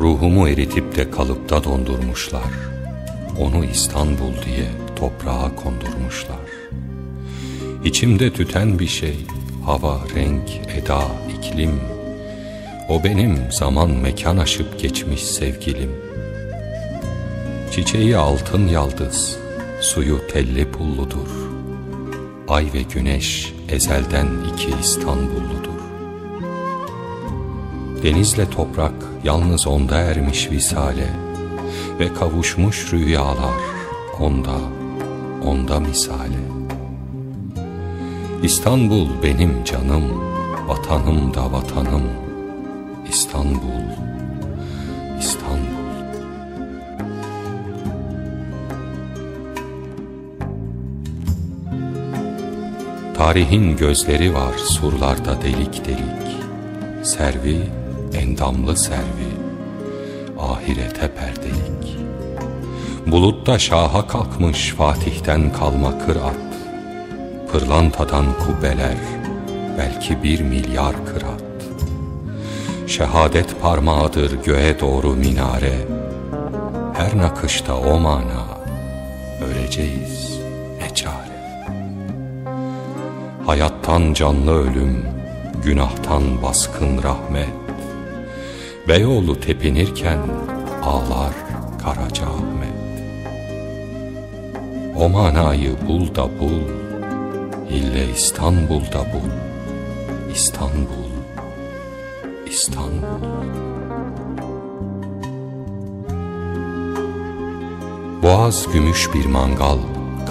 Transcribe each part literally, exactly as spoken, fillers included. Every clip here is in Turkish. ruhumu eritip de kalıpta dondurmuşlar. Onu İstanbul diye toprağa kondurmuşlar. İçimde tüten bir şey, hava, renk, eda, iklim. O benim zaman mekan aşıp geçmiş sevgilim. Çiçeği altın yaldız, suyu telli pulludur. Ay ve güneş ezelden iki İstanbulludur. Denizle toprak yalnız onda ermiş visale ve kavuşmuş rüyalar onda, onda misale. İstanbul benim canım, vatanım da vatanım. İstanbul, İstanbul. Tarihin gözleri var surlarda delik delik. Servi, endamlı servi, ahirete perdelik. Bulutta şaha kalkmış Fatih'ten kalma kırat. Pırlantadan kubbeler, belki bir milyar kırat. Şehadet parmağıdır göğe doğru minare. Her nakışta o mana, öleceğiz ne çare. Hayattan canlı ölüm, günahtan baskın rahmet. Beyoğlu tepinirken ağlar Karaca Ahmet. O manayı bul da bul, ille İstanbul'da bul, İstanbul. İstanbul. Boğaz gümüş bir mangal,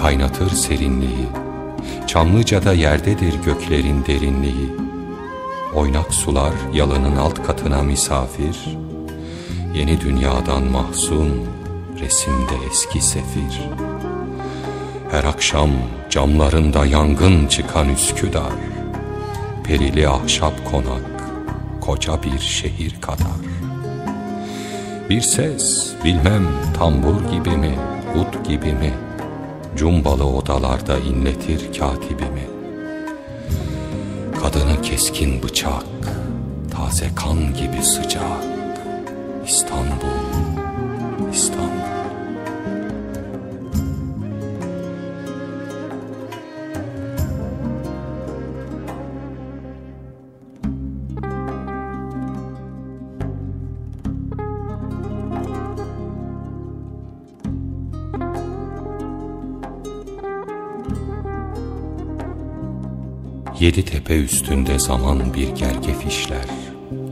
kaynatır serinliği. Çamlıca'da yerdedir göklerin derinliği. Oynak sular yalının alt katına misafir. Yeni dünyadan mahzun, resimde eski sefir. Her akşam camlarında yangın çıkan Üsküdar. Perili ahşap konak, koca bir şehir kadar. Bir ses, bilmem tambur gibi mi, ut gibi mi, cumbalı odalarda inletir katibimi. Kadını keskin bıçak, taze kan gibi sıcak. İstanbul, İstanbul. Yedi tepe üstünde zaman bir gergef işler.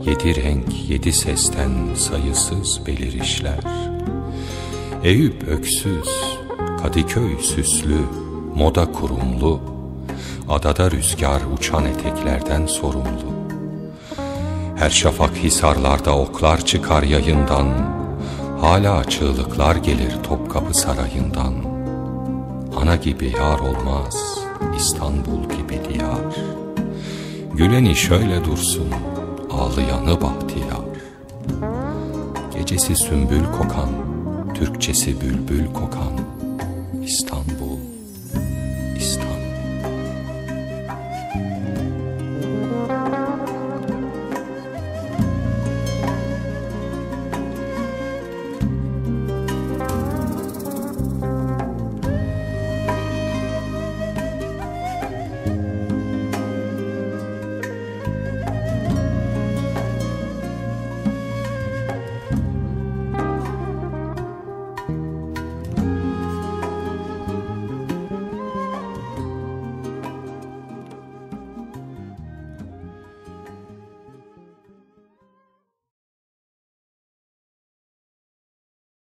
Yedi renk, yedi sesten sayısız belirişler. Eyüp öksüz, Kadıköy süslü, moda kurumlu. Adada rüzgar uçan eteklerden sorumlu. Her şafak hisarlarda oklar çıkar yayından. Hala çığlıklar gelir Topkapı sarayından. Ana gibi yar olmaz İstanbul gibi diyar. Güleni şöyle dursun, ağlayanı bahtiyar. Gecesi sümbül kokan, Türkçesi bülbül kokan İstanbul.